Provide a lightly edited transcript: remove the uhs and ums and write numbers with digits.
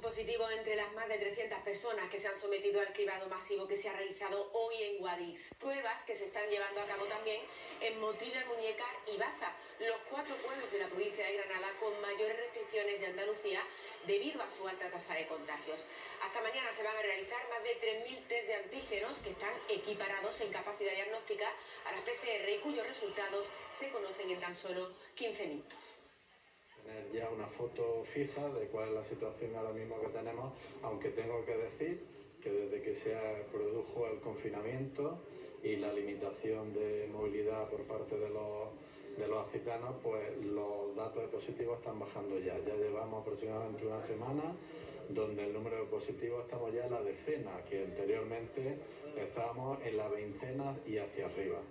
un positivo entre las más de 300 personas que se han sometido al cribado masivo que se ha realizado hoy en Guadix. Pruebas que se están llevando a cabo también en Motril, Almuñécar y Baza, los cuatro pueblos de la provincia de Granada con mayores restricciones de Andalucía debido a su alta tasa de contagios. Hasta mañana se van a realizar más de 3.000 test de antígenos que están equiparados en capacidad diagnóstica a las PCR y cuyos resultados se conocen en tan solo 15 minutos. Tener ya una foto fija de cuál es la situación ahora mismo que tenemos, aunque tengo que decir que desde que se produjo el confinamiento y la limitación de movilidad por parte de los accitanos, pues los datos de positivos están bajando ya. Ya llevamos aproximadamente una semana donde el número de positivos estamos ya en la decena, que anteriormente estábamos en la veintena y hacia arriba.